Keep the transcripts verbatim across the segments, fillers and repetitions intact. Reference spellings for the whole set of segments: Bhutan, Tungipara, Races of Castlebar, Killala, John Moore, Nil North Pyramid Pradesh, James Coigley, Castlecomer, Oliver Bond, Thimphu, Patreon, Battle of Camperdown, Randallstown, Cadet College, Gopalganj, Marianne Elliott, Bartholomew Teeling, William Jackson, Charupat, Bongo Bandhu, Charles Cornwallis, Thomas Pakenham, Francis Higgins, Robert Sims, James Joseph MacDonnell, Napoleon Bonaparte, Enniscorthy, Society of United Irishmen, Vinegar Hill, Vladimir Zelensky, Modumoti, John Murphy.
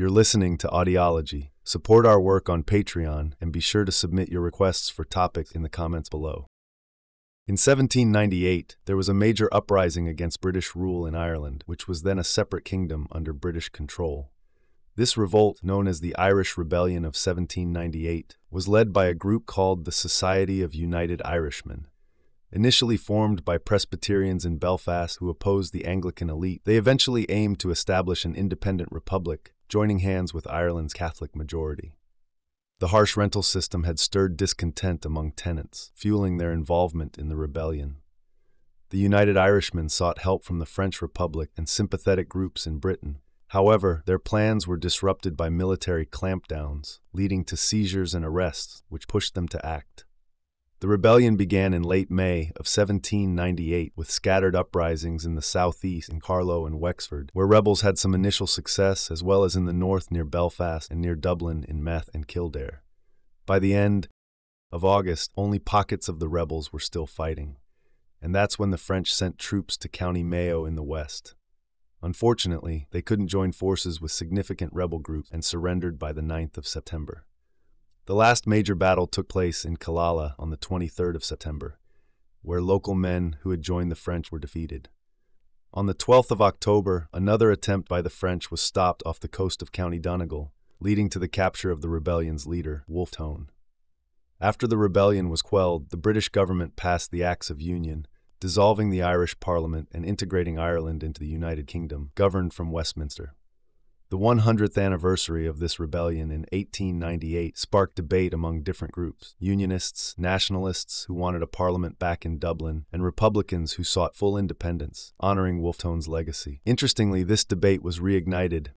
You're listening to Audiology. Support our work on Patreon and be sure to submit your requests for topics in the comments below. In seventeen ninety-eight, there was a major uprising against British rule in Ireland, which was then a separate kingdom under British control. This revolt, known as the Irish Rebellion of seventeen ninety-eight, was led by a group called the Society of United Irishmen. Initially formed by Presbyterians in Belfast who opposed the Anglican elite, they eventually aimed to establish an independent republic, joining hands with Ireland's Catholic majority. The harsh rental system had stirred discontent among tenants, fueling their involvement in the rebellion. The United Irishmen sought help from the French Republic and sympathetic groups in Britain. However, their plans were disrupted by military clampdowns, leading to seizures and arrests, which pushed them to act. The rebellion began in late May of seventeen ninety-eight with scattered uprisings in the southeast in Carlow and Wexford, where rebels had some initial success, as well as in the north near Belfast and near Dublin in Meath and Kildare. By the end of August, only pockets of the rebels were still fighting, and that's when the French sent troops to County Mayo in the west. Unfortunately, they couldn't join forces with significant rebel groups and surrendered by the ninth of September. The last major battle took place in Killala on the twenty-third of September, where local men who had joined the French were defeated. On the twelfth of October, another attempt by the French was stopped off the coast of County Donegal, leading to the capture of the rebellion's leader, Wolfe Tone. After the rebellion was quelled, the British government passed the Acts of Union, dissolving the Irish Parliament and integrating Ireland into the United Kingdom, governed from Westminster. The one hundredth anniversary of this rebellion in eighteen ninety-eight sparked debate among different groups: Unionists, Nationalists who wanted a parliament back in Dublin, and Republicans who sought full independence, honoring Wolfe Tone's legacy. Interestingly, this debate was reignited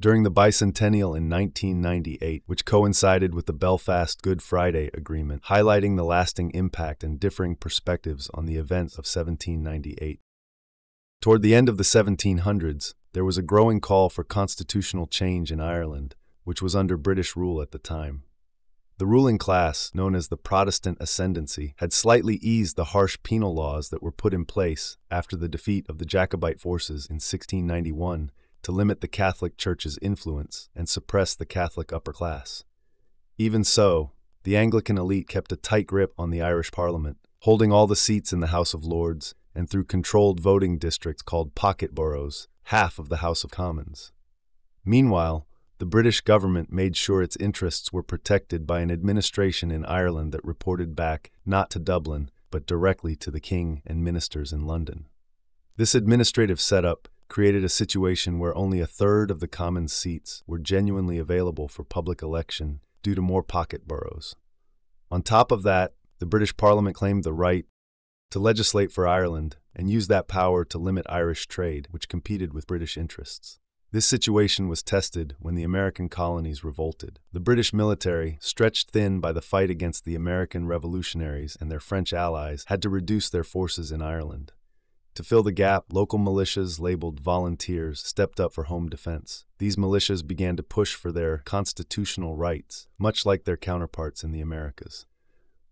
during the bicentennial in nineteen ninety-eight, which coincided with the Belfast Good Friday Agreement, highlighting the lasting impact and differing perspectives on the events of seventeen ninety-eight. Toward the end of the seventeen hundreds, there was a growing call for constitutional change in Ireland, which was under British rule at the time. The ruling class, known as the Protestant Ascendancy, had slightly eased the harsh penal laws that were put in place after the defeat of the Jacobite forces in sixteen ninety-one to limit the Catholic Church's influence and suppress the Catholic upper class. Even so, the Anglican elite kept a tight grip on the Irish Parliament, holding all the seats in the House of Lords and through controlled voting districts called pocket boroughs, half of the House of Commons. Meanwhile, the British government made sure its interests were protected by an administration in Ireland that reported back not to Dublin, but directly to the King and ministers in London. This administrative setup created a situation where only a third of the Commons seats were genuinely available for public election due to more pocket boroughs. On top of that, the British Parliament claimed the right to legislate for Ireland and use that power to limit Irish trade, which competed with British interests. This situation was tested when the American colonies revolted. The British military, stretched thin by the fight against the American revolutionaries and their French allies, had to reduce their forces in Ireland. To fill the gap, local militias labeled volunteers stepped up for home defense. These militias began to push for their constitutional rights, much like their counterparts in the Americas.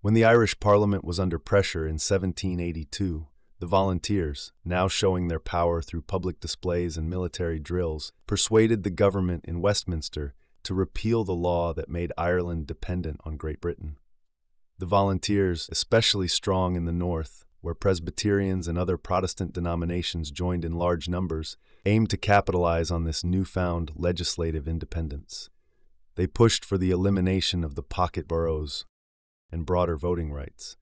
When the Irish Parliament was under pressure in seventeen eighty-two, the volunteers, now showing their power through public displays and military drills, persuaded the government in Westminster to repeal the law that made Ireland dependent on Great Britain. The volunteers, especially strong in the north, where Presbyterians and other Protestant denominations joined in large numbers, aimed to capitalize on this newfound legislative independence. They pushed for the elimination of the pocket boroughs and broader voting rights.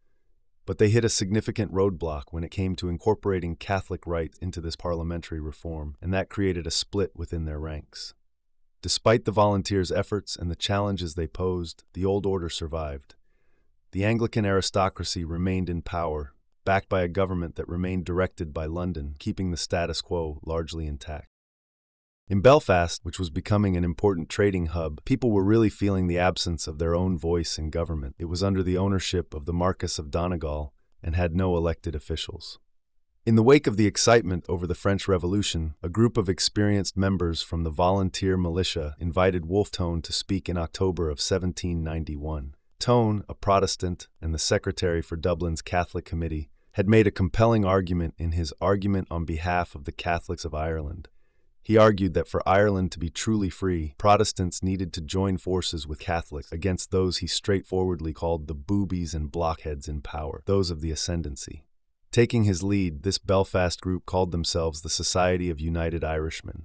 But they hit a significant roadblock when it came to incorporating Catholic rights into this parliamentary reform, and that created a split within their ranks. Despite the volunteers' efforts and the challenges they posed, the old order survived. The Anglican aristocracy remained in power, backed by a government that remained directed by London, keeping the status quo largely intact. In Belfast, which was becoming an important trading hub, people were really feeling the absence of their own voice in government. It was under the ownership of the Marquess of Donegal and had no elected officials. In the wake of the excitement over the French Revolution, a group of experienced members from the volunteer militia invited Wolfe Tone to speak in October of seventeen ninety-one. Tone, a Protestant and the secretary for Dublin's Catholic Committee, had made a compelling argument in his Argument on Behalf of the Catholics of Ireland. He argued that for Ireland to be truly free, Protestants needed to join forces with Catholics against those he straightforwardly called the boobies and blockheads in power, those of the ascendancy. Taking his lead, this Belfast group called themselves the Society of United Irishmen.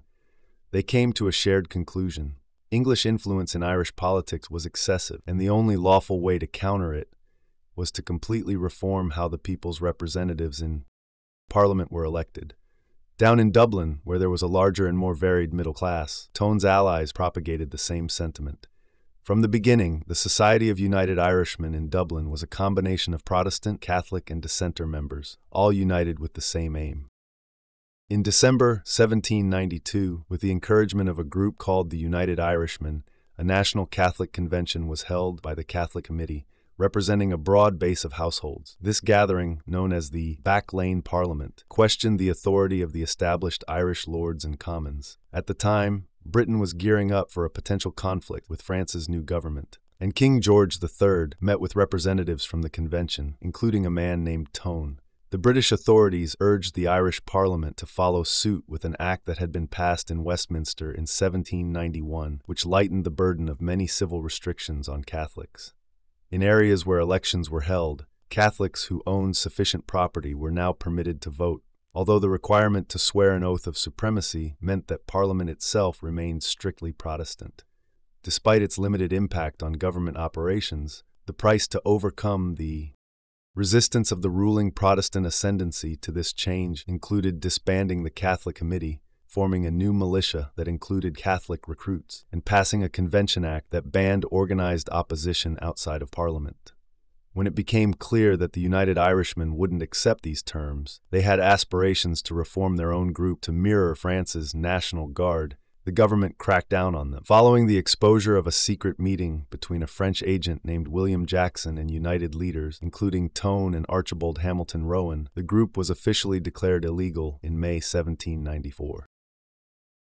They came to a shared conclusion. English influence in Irish politics was excessive, and the only lawful way to counter it was to completely reform how the people's representatives in Parliament were elected. Down in Dublin, where there was a larger and more varied middle class, Tone's allies propagated the same sentiment. From the beginning, the Society of United Irishmen in Dublin was a combination of Protestant, Catholic, and dissenter members, all united with the same aim. In December seventeen ninety-two, with the encouragement of a group called the United Irishmen, a national Catholic convention was held by the Catholic Committee, representing a broad base of households. This gathering, known as the Back Lane Parliament, questioned the authority of the established Irish Lords and Commons. At the time, Britain was gearing up for a potential conflict with France's new government, and King George the Third met with representatives from the convention, including a man named Tone. The British authorities urged the Irish Parliament to follow suit with an act that had been passed in Westminster in seventeen ninety-one, which lightened the burden of many civil restrictions on Catholics. In areas where elections were held, Catholics who owned sufficient property were now permitted to vote, although the requirement to swear an oath of supremacy meant that Parliament itself remained strictly Protestant. Despite its limited impact on government operations, the price to overcome the resistance of the ruling Protestant ascendancy to this change included disbanding the Catholic Committee, forming a new militia that included Catholic recruits, and passing a convention act that banned organized opposition outside of Parliament. When it became clear that the United Irishmen wouldn't accept these terms, they had aspirations to reform their own group to mirror France's National Guard. The government cracked down on them. Following the exposure of a secret meeting between a French agent named William Jackson and United leaders, including Tone and Archibald Hamilton Rowan, the group was officially declared illegal in May seventeen ninety-four.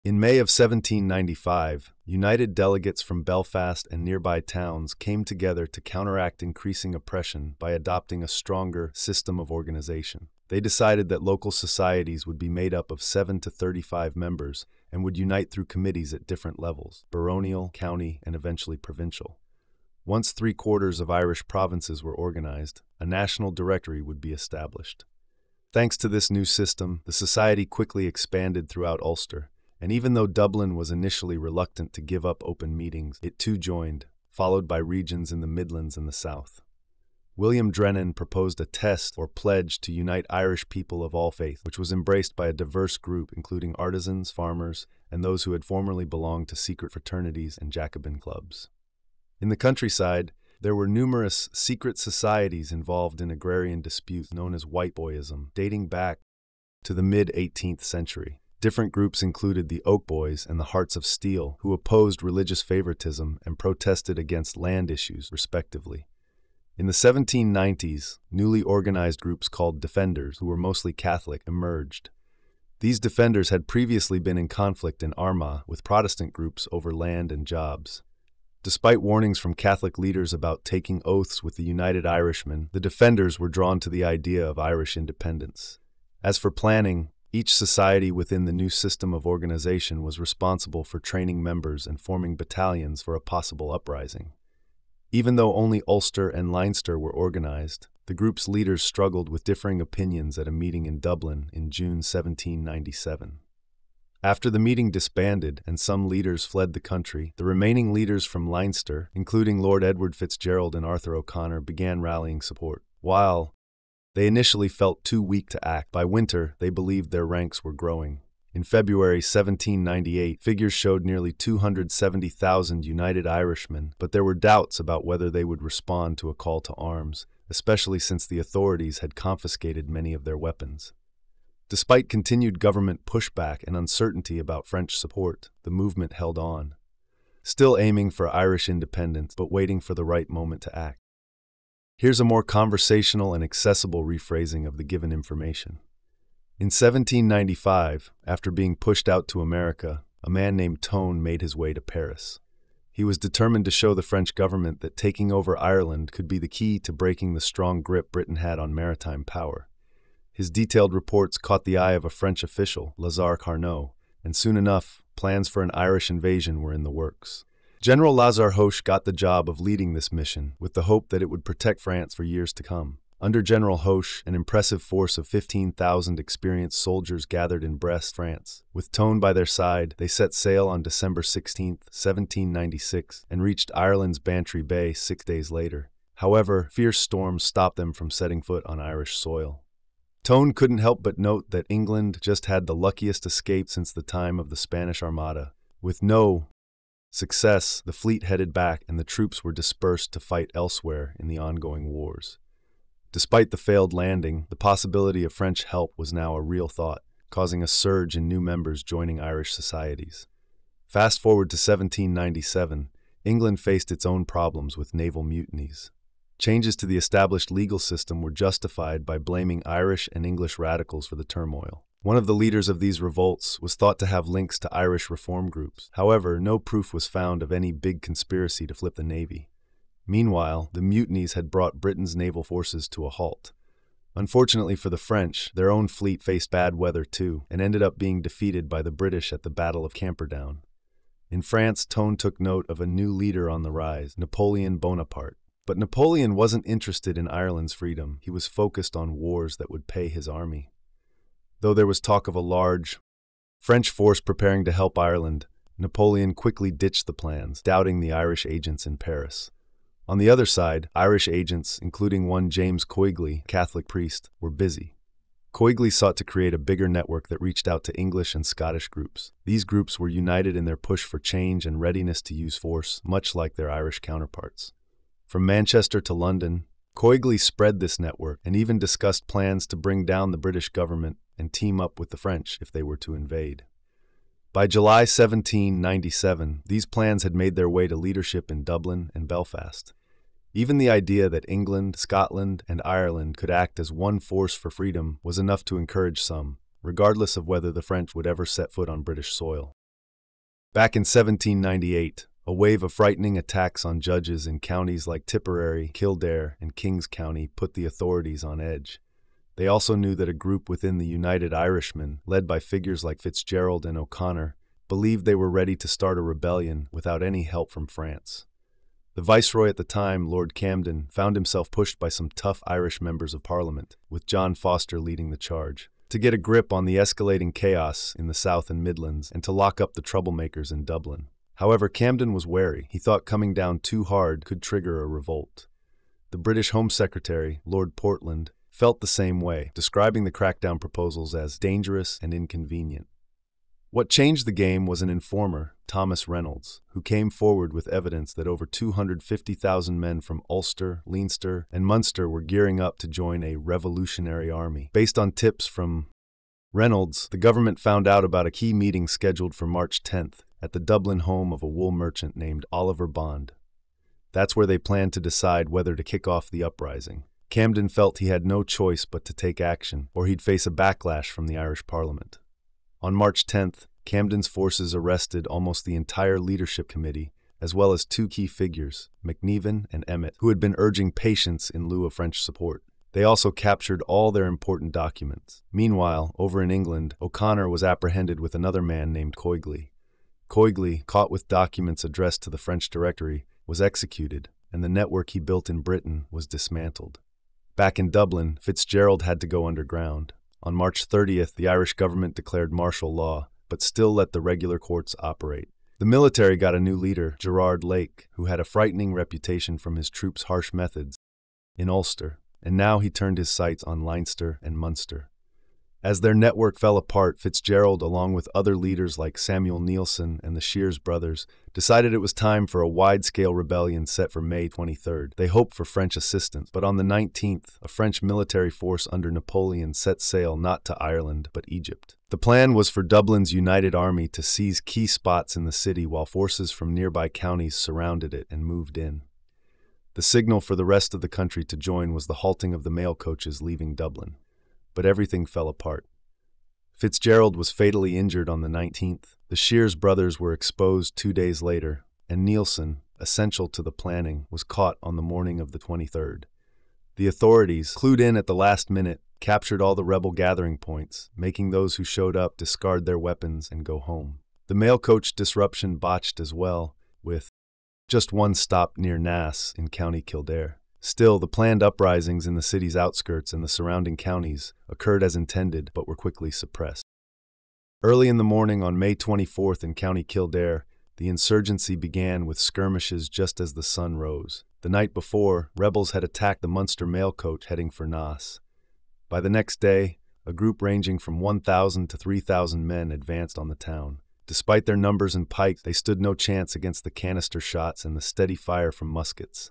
In May of seventeen ninety-five, United delegates from Belfast and nearby towns came together to counteract increasing oppression by adopting a stronger system of organization. They decided that local societies would be made up of seven to thirty-five members and would unite through committees at different levels, baronial, county, and eventually provincial. Once three-quarters of Irish provinces were organized, a national directory would be established. Thanks to this new system, the society quickly expanded throughout Ulster. And even though Dublin was initially reluctant to give up open meetings, it too joined, followed by regions in the Midlands and the South. William Drennan proposed a test or pledge to unite Irish people of all faiths, which was embraced by a diverse group, including artisans, farmers, and those who had formerly belonged to secret fraternities and Jacobin clubs. In the countryside, there were numerous secret societies involved in agrarian disputes known as Whiteboyism, dating back to the mid-eighteenth century. Different groups included the Oak Boys and the Hearts of Steel, who opposed religious favoritism and protested against land issues, respectively. In the seventeen nineties, newly organized groups called Defenders, who were mostly Catholic, emerged. These Defenders had previously been in conflict in Armagh with Protestant groups over land and jobs. Despite warnings from Catholic leaders about taking oaths with the United Irishmen, the Defenders were drawn to the idea of Irish independence. As for planning, each society within the new system of organization was responsible for training members and forming battalions for a possible uprising. Even though only Ulster and Leinster were organized, the group's leaders struggled with differing opinions at a meeting in Dublin in June seventeen ninety-seven. After the meeting disbanded and some leaders fled the country, the remaining leaders from Leinster, including Lord Edward Fitzgerald and Arthur O'Connor, began rallying support. While they initially felt too weak to act, by winter, they believed their ranks were growing. In February seventeen ninety-eight, figures showed nearly two hundred seventy thousand United Irishmen, but there were doubts about whether they would respond to a call to arms, especially since the authorities had confiscated many of their weapons. Despite continued government pushback and uncertainty about French support, the movement held on, still aiming for Irish independence, but waiting for the right moment to act. Here's a more conversational and accessible rephrasing of the given information. In seventeen ninety-five, after being pushed out to America, a man named Tone made his way to Paris. He was determined to show the French government that taking over Ireland could be the key to breaking the strong grip Britain had on maritime power. His detailed reports caught the eye of a French official, Lazar Hoche, and soon enough, plans for an Irish invasion were in the works. General Lazar Hoche got the job of leading this mission with the hope that it would protect France for years to come. Under General Hoche, an impressive force of fifteen thousand experienced soldiers gathered in Brest, France. With Tone by their side, they set sail on December sixteenth, seventeen ninety-six, and reached Ireland's Bantry Bay six days later. However, fierce storms stopped them from setting foot on Irish soil. Tone couldn't help but note that England just had the luckiest escape since the time of the Spanish Armada. With no success, the fleet headed back and the troops were dispersed to fight elsewhere in the ongoing wars. Despite the failed landing, the possibility of French help was now a real thought, causing a surge in new members joining Irish societies. Fast forward to seventeen ninety-seven, England faced its own problems with naval mutinies. Changes to the established legal system were justified by blaming Irish and English radicals for the turmoil. One of the leaders of these revolts was thought to have links to Irish reform groups. However, no proof was found of any big conspiracy to flip the navy. Meanwhile, the mutinies had brought Britain's naval forces to a halt. Unfortunately for the French, their own fleet faced bad weather too, and ended up being defeated by the British at the Battle of Camperdown. In France, Tone took note of a new leader on the rise, Napoleon Bonaparte. But Napoleon wasn't interested in Ireland's freedom. He was focused on wars that would pay his army. Though there was talk of a large French force preparing to help Ireland, Napoleon quickly ditched the plans, doubting the Irish agents in Paris. On the other side, Irish agents, including one James Coigley, Catholic priest, were busy. Coigley sought to create a bigger network that reached out to English and Scottish groups. These groups were united in their push for change and readiness to use force, much like their Irish counterparts. From Manchester to London, Coigley spread this network and even discussed plans to bring down the British government and team up with the French if they were to invade. By July seventeen ninety-seven, these plans had made their way to leadership in Dublin and Belfast. Even the idea that England, Scotland, and Ireland could act as one force for freedom was enough to encourage some, regardless of whether the French would ever set foot on British soil. Back in seventeen ninety-eight, a wave of frightening attacks on judges in counties like Tipperary, Kildare, and King's County put the authorities on edge. They also knew that a group within the United Irishmen, led by figures like Fitzgerald and O'Connor, believed they were ready to start a rebellion without any help from France. The Viceroy at the time, Lord Camden, found himself pushed by some tough Irish members of Parliament, with John Foster leading the charge, to get a grip on the escalating chaos in the South and Midlands and to lock up the troublemakers in Dublin. However, Camden was wary. He thought coming down too hard could trigger a revolt. The British Home Secretary, Lord Portland, felt the same way, describing the crackdown proposals as dangerous and inconvenient. What changed the game was an informer, Thomas Reynolds, who came forward with evidence that over two hundred fifty thousand men from Ulster, Leinster, and Munster were gearing up to join a revolutionary army. Based on tips from Reynolds, the government found out about a key meeting scheduled for March tenth, at the Dublin home of a wool merchant named Oliver Bond. That's where they planned to decide whether to kick off the uprising. Camden felt he had no choice but to take action, or he'd face a backlash from the Irish Parliament. On March tenth, Camden's forces arrested almost the entire leadership committee, as well as two key figures, McNevin and Emmett, who had been urging patience in lieu of French support. They also captured all their important documents. Meanwhile, over in England, O'Connor was apprehended with another man named Coigley. Coigley, caught with documents addressed to the French Directory, was executed, and the network he built in Britain was dismantled. Back in Dublin, Fitzgerald had to go underground. On March thirtieth, the Irish government declared martial law, but still let the regular courts operate. The military got a new leader, Gerard Lake, who had a frightening reputation from his troops' harsh methods in Ulster, and now he turned his sights on Leinster and Munster. As their network fell apart, Fitzgerald, along with other leaders like Samuel Neilson and the Shears brothers, decided it was time for a wide-scale rebellion set for May twenty-third. They hoped for French assistance, but on the nineteenth, a French military force under Napoleon set sail not to Ireland, but Egypt. The plan was for Dublin's United Army to seize key spots in the city while forces from nearby counties surrounded it and moved in. The signal for the rest of the country to join was the halting of the mail coaches leaving Dublin. But everything fell apart. Fitzgerald was fatally injured on the nineteenth, the Shears brothers were exposed two days later, and Neilson, essential to the planning, was caught on the morning of the twenty-third. The authorities, clued in at the last minute, captured all the rebel gathering points, making those who showed up discard their weapons and go home. The mail coach disruption botched as well, with just one stop near Naas in County Kildare. Still, the planned uprisings in the city's outskirts and the surrounding counties occurred as intended but were quickly suppressed. Early in the morning on May twenty-fourth in County Kildare, the insurgency began with skirmishes just as the sun rose. The night before, rebels had attacked the Munster mail coach heading for Naas. By the next day, a group ranging from one thousand to three thousand men advanced on the town. Despite their numbers and pikes, they stood no chance against the canister shots and the steady fire from muskets.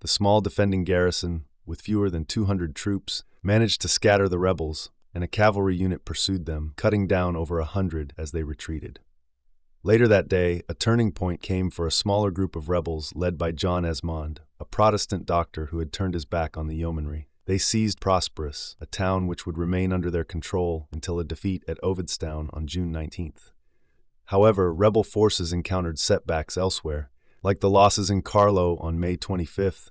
The small defending garrison, with fewer than two hundred troops, managed to scatter the rebels, and a cavalry unit pursued them, cutting down over a hundred as they retreated. Later that day, a turning point came for a smaller group of rebels led by John Esmond, a Protestant doctor who had turned his back on the yeomanry. They seized Prosperous, a town which would remain under their control until a defeat at Ovidstown on June nineteenth. However, rebel forces encountered setbacks elsewhere, like the losses in Carlow on May twenty-fifth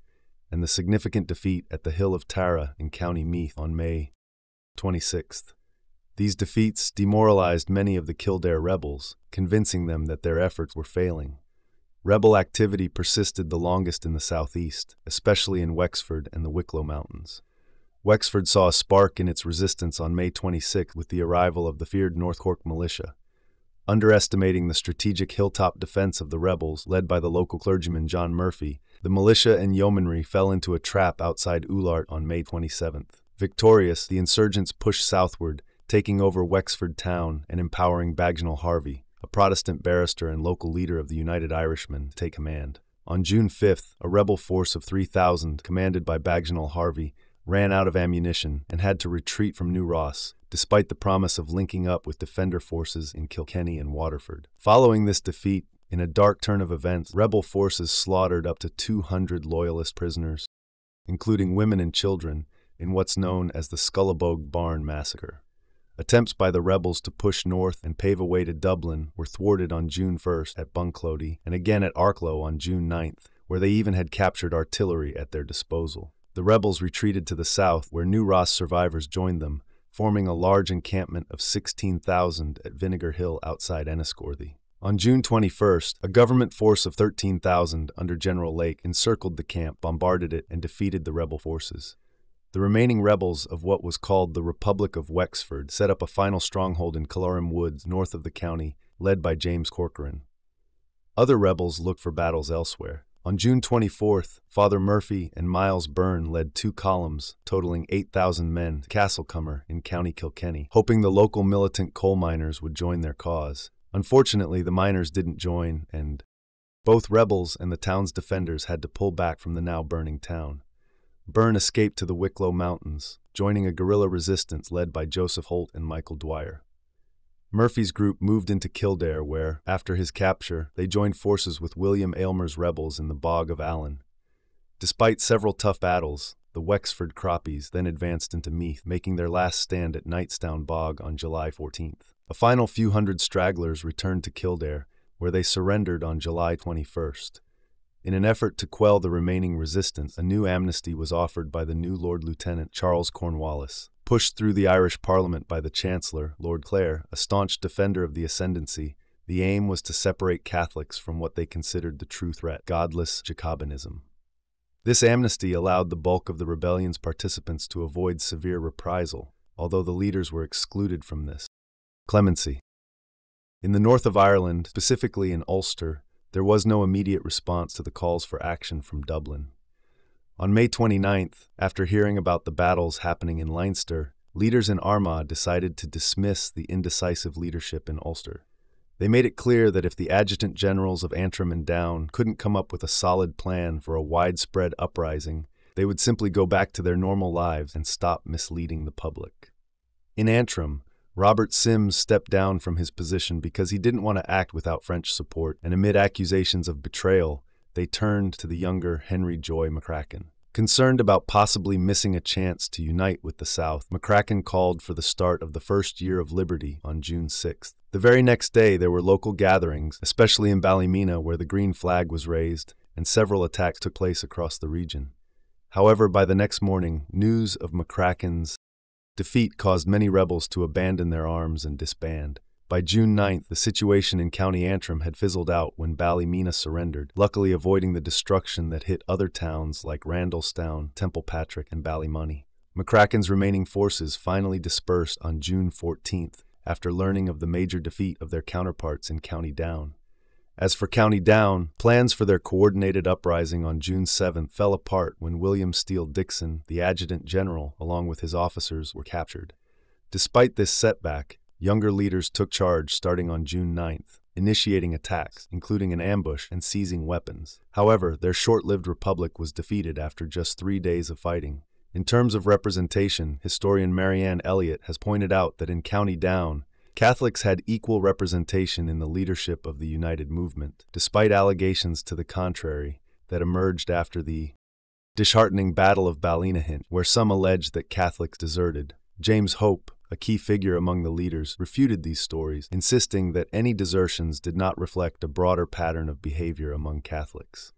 and the significant defeat at the Hill of Tara in County Meath on May twenty-sixth. These defeats demoralized many of the Kildare rebels, convincing them that their efforts were failing. Rebel activity persisted the longest in the southeast, especially in Wexford and the Wicklow Mountains. Wexford saw a spark in its resistance on May twenty-sixth with the arrival of the feared North Cork militia. Underestimating the strategic hilltop defense of the rebels, led by the local clergyman John Murphy, the militia and yeomanry fell into a trap outside Oulart on May twenty-seventh. Victorious, the insurgents pushed southward, taking over Wexford town and empowering Bagenal Harvey, a Protestant barrister and local leader of the United Irishmen, to take command. On June fifth, a rebel force of three thousand, commanded by Bagenal Harvey, ran out of ammunition and had to retreat from New Ross, despite the promise of linking up with defender forces in Kilkenny and Waterford. Following this defeat, in a dark turn of events, rebel forces slaughtered up to two hundred loyalist prisoners, including women and children, in what's known as the Scullabogue Barn Massacre. Attempts by the rebels to push north and pave a way to Dublin were thwarted on June first at Bunclody and again at Arklow on June ninth, where they even had captured artillery at their disposal. The rebels retreated to the south, where New Ross survivors joined them, forming a large encampment of sixteen thousand at Vinegar Hill outside Enniscorthy. On June twenty-first, a government force of thirteen thousand under General Lake encircled the camp, bombarded it, and defeated the rebel forces. The remaining rebels of what was called the Republic of Wexford set up a final stronghold in Killarnam Woods north of the county, led by James Corcoran. Other rebels looked for battles elsewhere. On June twenty-fourth, Father Murphy and Miles Byrne led two columns, totaling eight thousand men, to Castlecomer in County Kilkenny, hoping the local militant coal miners would join their cause. Unfortunately, the miners didn't join, and both rebels and the town's defenders had to pull back from the now burning town. Byrne escaped to the Wicklow Mountains, joining a guerrilla resistance led by Joseph Holt and Michael Dwyer. Murphy's group moved into Kildare where, after his capture, they joined forces with William Aylmer's rebels in the Bog of Allen. Despite several tough battles, the Wexford Croppies then advanced into Meath, making their last stand at Knightstown Bog on July fourteenth. A final few hundred stragglers returned to Kildare, where they surrendered on July twenty-first. In an effort to quell the remaining resistance, a new amnesty was offered by the new Lord Lieutenant Charles Cornwallis. Pushed through the Irish Parliament by the Chancellor, Lord Clare, a staunch defender of the ascendancy, the aim was to separate Catholics from what they considered the true threat, godless Jacobinism. This amnesty allowed the bulk of the rebellion's participants to avoid severe reprisal, although the leaders were excluded from this. Clemency. In the north of Ireland, specifically in Ulster, there was no immediate response to the calls for action from Dublin. On May twenty-ninth, after hearing about the battles happening in Leinster, leaders in Armagh decided to dismiss the indecisive leadership in Ulster. They made it clear that if the adjutant generals of Antrim and Down couldn't come up with a solid plan for a widespread uprising, they would simply go back to their normal lives and stop misleading the public. In Antrim, Robert Sims stepped down from his position because he didn't want to act without French support, and amid accusations of betrayal, they turned to the younger Henry Joy McCracken. Concerned about possibly missing a chance to unite with the South, McCracken called for the start of the first year of liberty on June sixth. The very next day, there were local gatherings, especially in Ballymena, where the green flag was raised, and several attacks took place across the region. However, by the next morning, news of McCracken's defeat caused many rebels to abandon their arms and disband. By June ninth, the situation in County Antrim had fizzled out when Ballymena surrendered, luckily avoiding the destruction that hit other towns like Randallstown, Templepatrick, and Ballymoney. McCracken's remaining forces finally dispersed on June fourteenth after learning of the major defeat of their counterparts in County Down. As for County Down, plans for their coordinated uprising on June seventh fell apart when William Steele Dixon, the adjutant general, along with his officers, were captured. Despite this setback, younger leaders took charge starting on June ninth, initiating attacks, including an ambush and seizing weapons. However, their short-lived republic was defeated after just three days of fighting. In terms of representation, historian Marianne Elliott has pointed out that in County Down, Catholics had equal representation in the leadership of the United Movement, despite allegations to the contrary that emerged after the disheartening Battle of Ballinamuck, where some alleged that Catholics deserted. James Hope, a key figure among the leaders, refuted these stories, insisting that any desertions did not reflect a broader pattern of behavior among Catholics.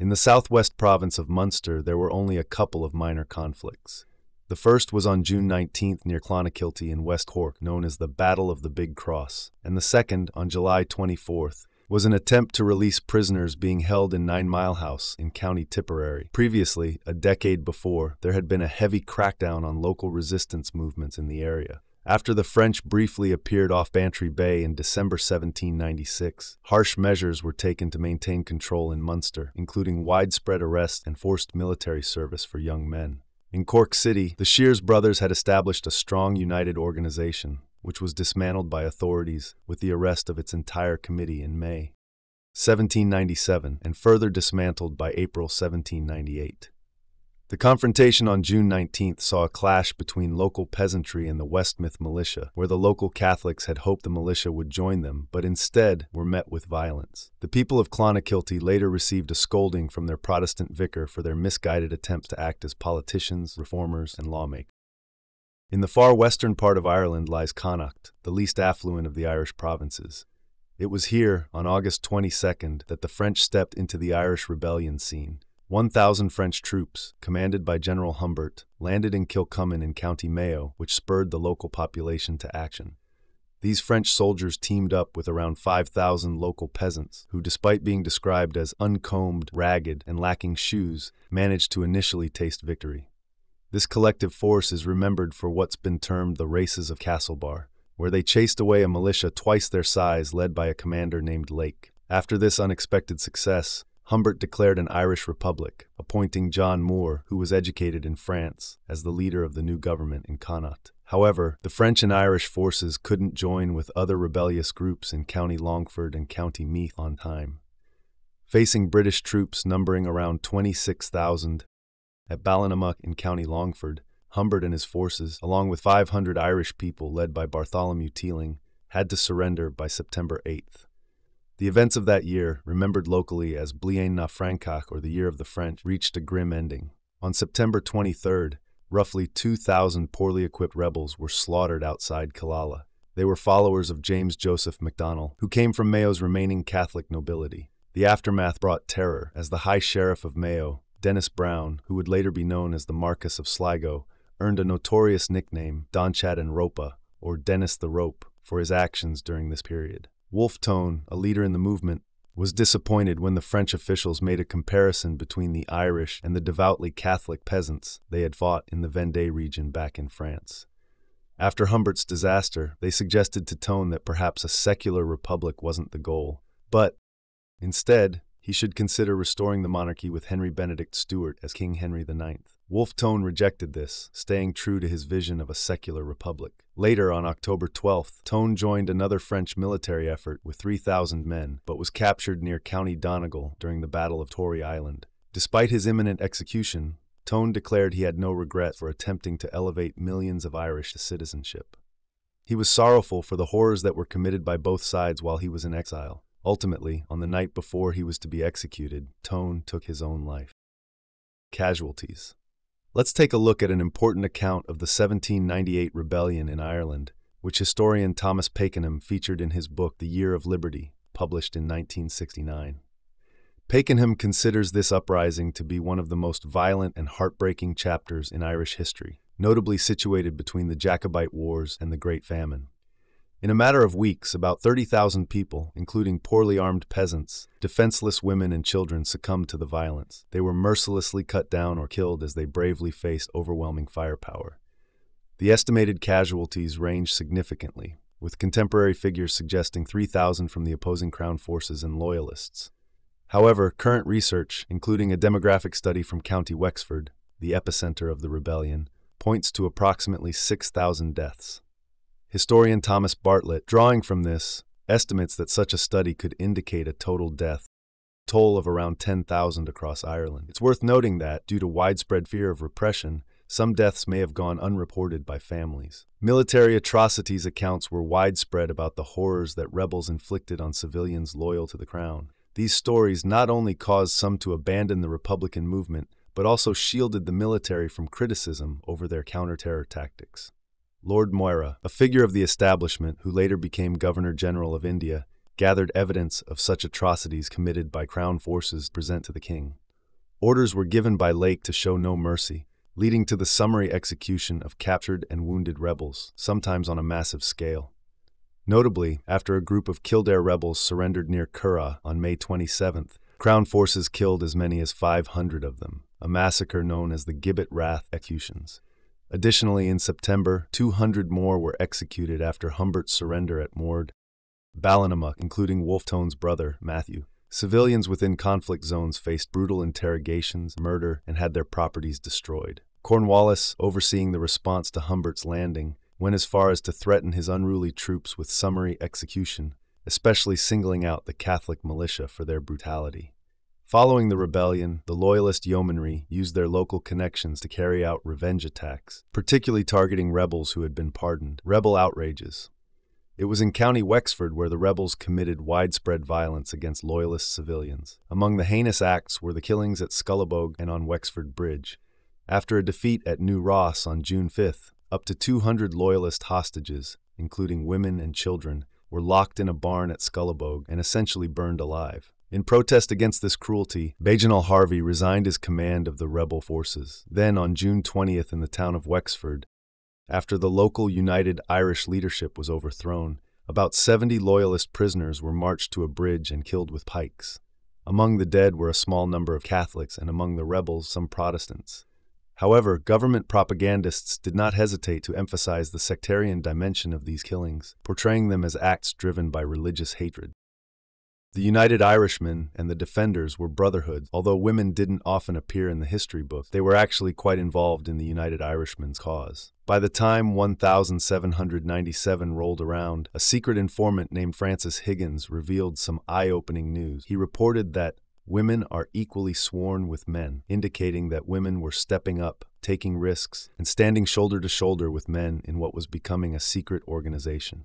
In the southwest province of Munster, there were only a couple of minor conflicts. The first was on June nineteenth near Clonakilty in West Cork, known as the Battle of the Big Cross, and the second, on July twenty-fourth, was an attempt to release prisoners being held in Nine Mile House in County Tipperary. Previously, a decade before, there had been a heavy crackdown on local resistance movements in the area. After the French briefly appeared off Bantry Bay in December seventeen ninety-six, harsh measures were taken to maintain control in Munster, including widespread arrests and forced military service for young men. In Cork City, the Shears brothers had established a strong united organization, which was dismantled by authorities with the arrest of its entire committee in May seventeen ninety-seven and further dismantled by April seventeen ninety-eight. The confrontation on June nineteenth saw a clash between local peasantry and the Westmeath militia, where the local Catholics had hoped the militia would join them, but instead were met with violence. The people of Clonakilty later received a scolding from their Protestant vicar for their misguided attempts to act as politicians, reformers, and lawmakers. In the far western part of Ireland lies Connacht, the least affluent of the Irish provinces. It was here, on August twenty-second, that the French stepped into the Irish rebellion scene. one thousand French troops, commanded by General Humbert, landed in Kilcummin in County Mayo, which spurred the local population to action. These French soldiers teamed up with around five thousand local peasants, who, despite being described as uncombed, ragged, and lacking shoes, managed to initially taste victory. This collective force is remembered for what's been termed the Races of Castlebar, where they chased away a militia twice their size led by a commander named Lake. After this unexpected success, Humbert declared an Irish republic, appointing John Moore, who was educated in France, as the leader of the new government in Connacht. However, the French and Irish forces couldn't join with other rebellious groups in County Longford and County Meath on time. Facing British troops numbering around twenty-six thousand, at Ballinamuck in County Longford, Humbert and his forces, along with five hundred Irish people led by Bartholomew Teeling, had to surrender by September eighth. The events of that year, remembered locally as Bliain na Francach or the Year of the French, reached a grim ending. On September twenty-third, roughly two thousand poorly equipped rebels were slaughtered outside Killala. They were followers of James Joseph MacDonell, who came from Mayo's remaining Catholic nobility. The aftermath brought terror, as the High Sheriff of Mayo, Dennis Brown, who would later be known as the Marquess of Sligo, earned a notorious nickname, Donchad an Ropa, or Dennis the Rope, for his actions during this period. Wolfe Tone, a leader in the movement, was disappointed when the French officials made a comparison between the Irish and the devoutly Catholic peasants they had fought in the Vendée region back in France. After Humbert's disaster, they suggested to Tone that perhaps a secular republic wasn't the goal, but instead, he should consider restoring the monarchy with Henry Benedict Stuart as King Henry the ninth. Wolfe Tone rejected this, staying true to his vision of a secular republic. Later, on October twelfth, Tone joined another French military effort with three thousand men, but was captured near County Donegal during the Battle of Tory Island. Despite his imminent execution, Tone declared he had no regret for attempting to elevate millions of Irish to citizenship. He was sorrowful for the horrors that were committed by both sides while he was in exile. Ultimately, on the night before he was to be executed, Tone took his own life. Casualties. Let's take a look at an important account of the seventeen ninety-eight rebellion in Ireland, which historian Thomas Pakenham featured in his book The Year of Liberty, published in nineteen sixty-nine. Pakenham considers this uprising to be one of the most violent and heartbreaking chapters in Irish history, notably situated between the Jacobite Wars and the Great Famine. In a matter of weeks, about thirty thousand people, including poorly armed peasants, defenseless women and children, succumbed to the violence. They were mercilessly cut down or killed as they bravely faced overwhelming firepower. The estimated casualties range significantly, with contemporary figures suggesting three thousand from the opposing Crown forces and Loyalists. However, current research, including a demographic study from County Wexford, the epicenter of the rebellion, points to approximately six thousand deaths. Historian Thomas Bartlett, drawing from this, estimates that such a study could indicate a total death toll of around ten thousand across Ireland. It's worth noting that, due to widespread fear of repression, some deaths may have gone unreported by families. Military atrocities accounts were widespread about the horrors that rebels inflicted on civilians loyal to the Crown. These stories not only caused some to abandon the Republican movement, but also shielded the military from criticism over their counter-terror tactics. Lord Moira, a figure of the establishment who later became Governor-General of India, gathered evidence of such atrocities committed by Crown forces to present to the king. Orders were given by Lake to show no mercy, leading to the summary execution of captured and wounded rebels, sometimes on a massive scale. Notably, after a group of Kildare rebels surrendered near Curragh on May twenty-seventh, Crown forces killed as many as five hundred of them, a massacre known as the Gibbet Rath executions. Additionally, in September, two hundred more were executed after Humbert's surrender at Mord, Ballinamuck, including Wolfe Tone's brother, Matthew. Civilians within conflict zones faced brutal interrogations, murder, and had their properties destroyed. Cornwallis, overseeing the response to Humbert's landing, went as far as to threaten his unruly troops with summary execution, especially singling out the Catholic militia for their brutality. Following the rebellion, the Loyalist yeomanry used their local connections to carry out revenge attacks, particularly targeting rebels who had been pardoned, rebel outrages. It was in County Wexford where the rebels committed widespread violence against Loyalist civilians. Among the heinous acts were the killings at Scullabogue and on Wexford Bridge. After a defeat at New Ross on June fifth, up to two hundred Loyalist hostages, including women and children, were locked in a barn at Scullabogue and essentially burned alive. In protest against this cruelty, Bagenal Harvey resigned his command of the rebel forces. Then, on June twentieth in the town of Wexford, after the local United Irish leadership was overthrown, about seventy Loyalist prisoners were marched to a bridge and killed with pikes. Among the dead were a small number of Catholics, and among the rebels, some Protestants. However, government propagandists did not hesitate to emphasize the sectarian dimension of these killings, portraying them as acts driven by religious hatred. The United Irishmen and the Defenders were brotherhoods. Although women didn't often appear in the history books, they were actually quite involved in the United Irishmen's cause. By the time one thousand seven hundred ninety-seven rolled around, a secret informant named Francis Higgins revealed some eye-opening news. He reported that women are equally sworn with men, indicating that women were stepping up, taking risks, and standing shoulder to shoulder with men in what was becoming a secret organization.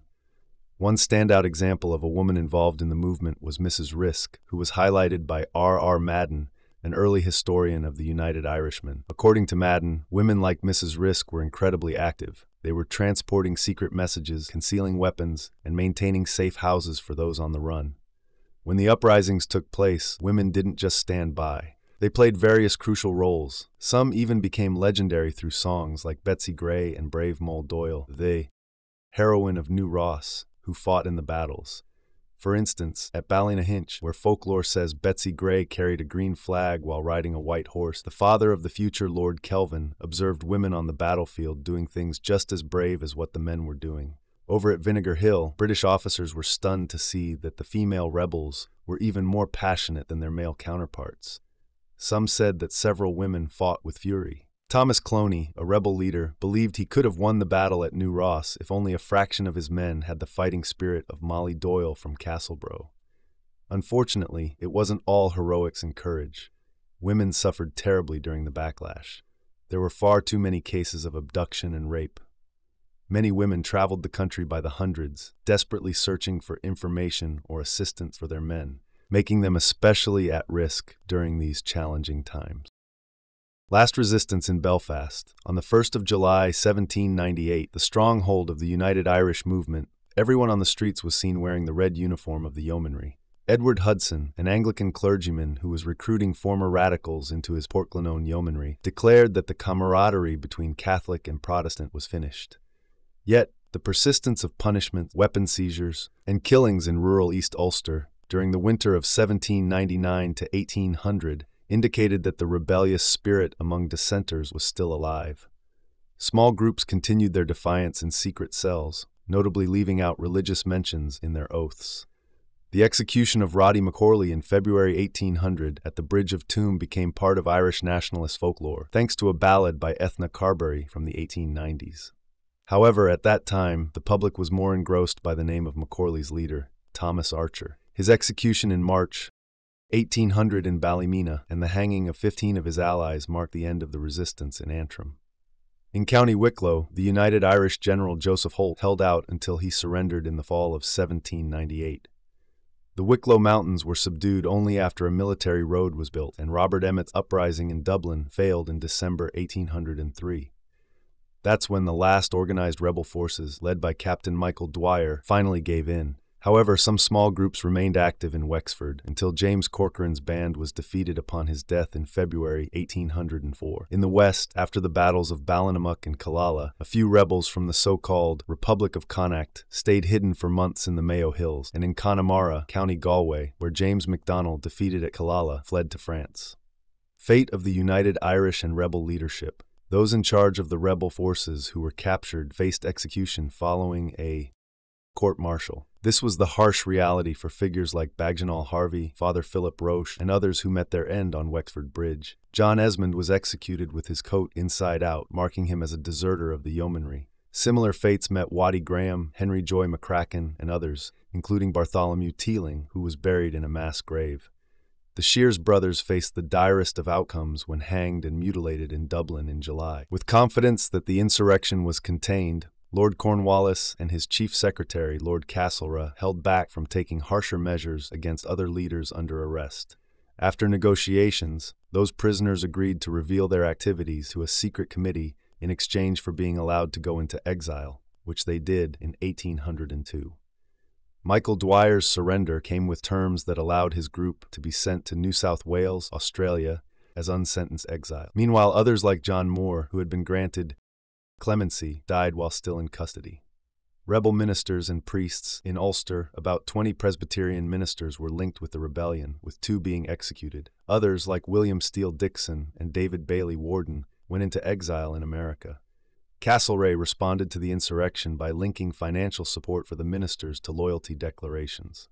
One standout example of a woman involved in the movement was Missus Risk, who was highlighted by R R Madden, an early historian of the United Irishmen. According to Madden, women like Missus Risk were incredibly active. They were transporting secret messages, concealing weapons, and maintaining safe houses for those on the run. When the uprisings took place, women didn't just stand by. They played various crucial roles. Some even became legendary through songs like Betsy Gray and Brave Moll Doyle, the heroine of New Ross, who fought in the battles. For instance, at Ballinahinch, where folklore says Betsy Gray carried a green flag while riding a white horse, the father of the future Lord Kelvin observed women on the battlefield doing things just as brave as what the men were doing. Over at Vinegar Hill, British officers were stunned to see that the female rebels were even more passionate than their male counterparts. Some said that several women fought with fury. Thomas Cloney, a rebel leader, believed he could have won the battle at New Ross if only a fraction of his men had the fighting spirit of Molly Doyle from Castlebro. Unfortunately, it wasn't all heroics and courage. Women suffered terribly during the backlash. There were far too many cases of abduction and rape. Many women traveled the country by the hundreds, desperately searching for information or assistance for their men, making them especially at risk during these challenging times. Last resistance in Belfast. On the first of July seventeen ninety-eight, the stronghold of the United Irish movement, everyone on the streets was seen wearing the red uniform of the yeomanry. Edward Hudson, an Anglican clergyman who was recruiting former radicals into his Portlaoise yeomanry, declared that the camaraderie between Catholic and Protestant was finished. Yet, the persistence of punishments, weapon seizures, and killings in rural East Ulster during the winter of seventeen ninety-nine to eighteen hundred indicated that the rebellious spirit among dissenters was still alive. Small groups continued their defiance in secret cells, notably leaving out religious mentions in their oaths. The execution of Roddy McCorley in February eighteen hundred at the Bridge of Toome became part of Irish nationalist folklore, thanks to a ballad by Ethna Carbery from the eighteen nineties. However, at that time, the public was more engrossed by the name of McCorley's leader, Thomas Archer. His execution in March eighteen hundred in Ballymena and the hanging of fifteen of his allies marked the end of the resistance in Antrim. In County Wicklow, the United Irish General Joseph Holt held out until he surrendered in the fall of seventeen ninety-eight. The Wicklow Mountains were subdued only after a military road was built, and Robert Emmet's uprising in Dublin failed in December eighteen hundred three. That's when the last organized rebel forces, led by Captain Michael Dwyer, finally gave in. However, some small groups remained active in Wexford until James Corcoran's band was defeated upon his death in February eighteen hundred four. In the west, after the battles of Ballinamuck and Killala, a few rebels from the so-called Republic of Connacht stayed hidden for months in the Mayo Hills, and in Connemara, County Galway, where James MacDonald, defeated at Killala, fled to France. Fate of the United Irish and rebel leadership. Those in charge of the rebel forces who were captured faced execution following a court-martial. This was the harsh reality for figures like Bagenal Harvey, Father Philip Roche, and others who met their end on Wexford Bridge. John Esmond was executed with his coat inside out, marking him as a deserter of the yeomanry. Similar fates met Watty Graham, Henry Joy McCracken, and others, including Bartholomew Teeling, who was buried in a mass grave. The Shears brothers faced the direst of outcomes when hanged and mutilated in Dublin in July. With confidence that the insurrection was contained, Lord Cornwallis and his chief secretary, Lord Castlereagh, held back from taking harsher measures against other leaders under arrest. After negotiations, those prisoners agreed to reveal their activities to a secret committee in exchange for being allowed to go into exile, which they did in eighteen hundred two. Michael Dwyer's surrender came with terms that allowed his group to be sent to New South Wales, Australia, as unsentenced exile. Meanwhile, others like John Moore, who had been granted clemency, died while still in custody. Rebel ministers and priests in Ulster, about twenty Presbyterian ministers were linked with the rebellion, with two being executed. Others, like William Steele Dixon and David Bailey Warden, went into exile in America. Castlereagh responded to the insurrection by linking financial support for the ministers to loyalty declarations.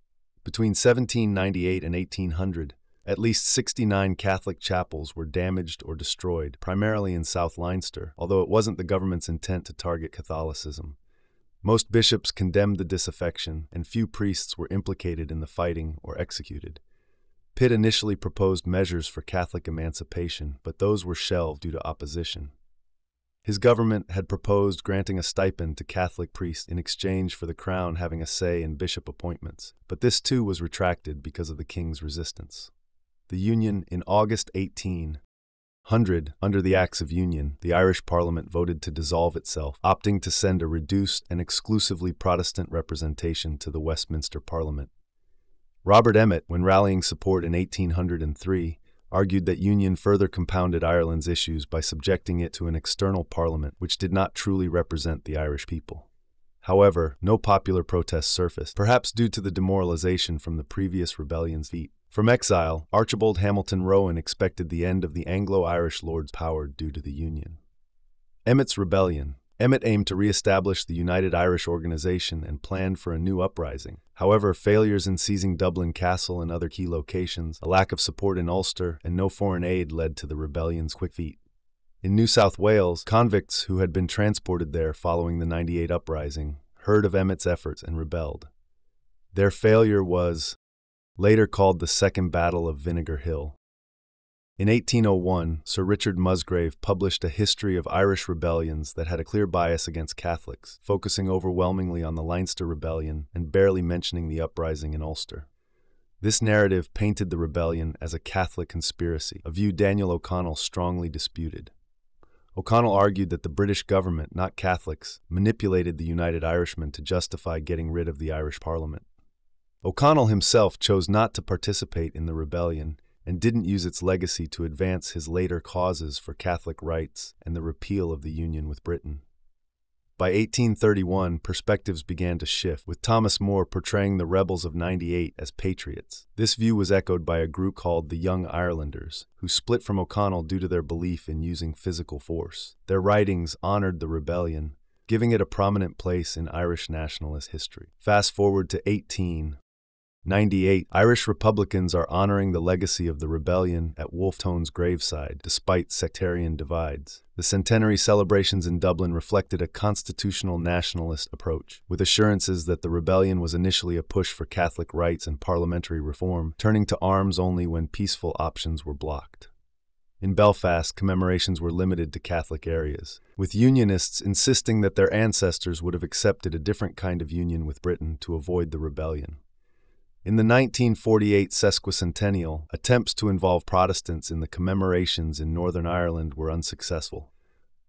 Between seventeen ninety-eight and eighteen hundred, at least sixty-nine Catholic chapels were damaged or destroyed, primarily in South Leinster, although it wasn't the government's intent to target Catholicism. Most bishops condemned the disaffection, and few priests were implicated in the fighting or executed. Pitt initially proposed measures for Catholic emancipation, but those were shelved due to opposition. His government had proposed granting a stipend to Catholic priests in exchange for the Crown having a say in bishop appointments, but this too was retracted because of the King's resistance. The Union in August eighteen hundred, under the Acts of Union, the Irish Parliament voted to dissolve itself, opting to send a reduced and exclusively Protestant representation to the Westminster Parliament. Robert Emmet, when rallying support in eighteen hundred three, argued that union further compounded Ireland's issues by subjecting it to an external parliament which did not truly represent the Irish people. However, no popular protests surfaced, perhaps due to the demoralization from the previous rebellion's defeat. From exile, Archibald Hamilton Rowan expected the end of the Anglo-Irish lord's power due to the union. Emmet's rebellion. Emmet aimed to re-establish the United Irish organization and planned for a new uprising. However, failures in seizing Dublin Castle and other key locations, a lack of support in Ulster, and no foreign aid led to the rebellion's quick defeat. In New South Wales, convicts who had been transported there following the ninety-eight uprising heard of Emmet's efforts and rebelled. Their failure was later called the Second Battle of Vinegar Hill. In eighteen oh one, Sir Richard Musgrave published a history of Irish rebellions that had a clear bias against Catholics, focusing overwhelmingly on the Leinster Rebellion and barely mentioning the uprising in Ulster. This narrative painted the rebellion as a Catholic conspiracy, a view Daniel O'Connell strongly disputed. O'Connell argued that the British government, not Catholics, manipulated the United Irishmen to justify getting rid of the Irish Parliament. O'Connell himself chose not to participate in the rebellion and didn't use its legacy to advance his later causes for Catholic rights and the repeal of the Union with Britain. By eighteen thirty-one, perspectives began to shift, with Thomas More portraying the rebels of ninety-eight as patriots. This view was echoed by a group called the Young Irelanders, who split from O'Connell due to their belief in using physical force. Their writings honored the rebellion, giving it a prominent place in Irish nationalist history. Fast forward to eighteen ninety-eight, Irish Republicans are honoring the legacy of the rebellion at Wolfe Tone's graveside, despite sectarian divides. The centenary celebrations in Dublin reflected a constitutional nationalist approach, with assurances that the rebellion was initially a push for Catholic rights and parliamentary reform, turning to arms only when peaceful options were blocked. In Belfast, commemorations were limited to Catholic areas, with Unionists insisting that their ancestors would have accepted a different kind of union with Britain to avoid the rebellion. In the nineteen forty-eight sesquicentennial, attempts to involve Protestants in the commemorations in Northern Ireland were unsuccessful.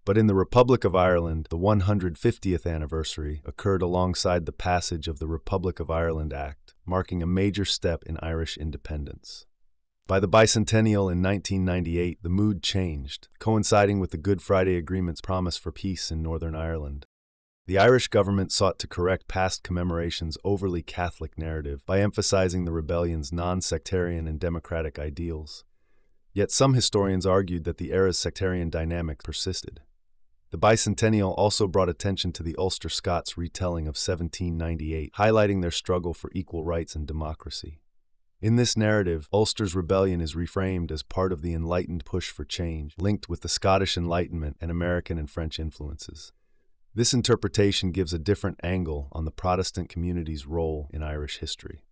But in the Republic of Ireland, the one hundred fiftieth anniversary occurred alongside the passage of the Republic of Ireland Act, marking a major step in Irish independence. By the bicentennial in nineteen ninety-eight, the mood changed, coinciding with the Good Friday Agreement's promise for peace in Northern Ireland. The Irish government sought to correct past commemoration's overly Catholic narrative by emphasizing the rebellion's non-sectarian and democratic ideals. Yet some historians argued that the era's sectarian dynamic persisted. The bicentennial also brought attention to the Ulster Scots retelling of seventeen ninety-eight, highlighting their struggle for equal rights and democracy. In this narrative, Ulster's rebellion is reframed as part of the enlightened push for change, linked with the Scottish Enlightenment and American and French influences. This interpretation gives a different angle on the Protestant community's role in Irish history.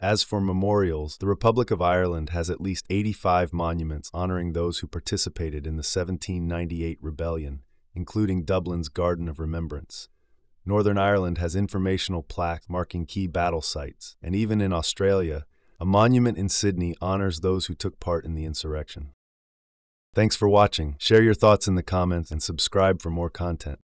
As for memorials, the Republic of Ireland has at least eighty-five monuments honoring those who participated in the seventeen ninety-eight rebellion, including Dublin's Garden of Remembrance. Northern Ireland has informational plaques marking key battle sites, and even in Australia, a monument in Sydney honors those who took part in the insurrection. Thanks for watching. Share your thoughts in the comments and subscribe for more content.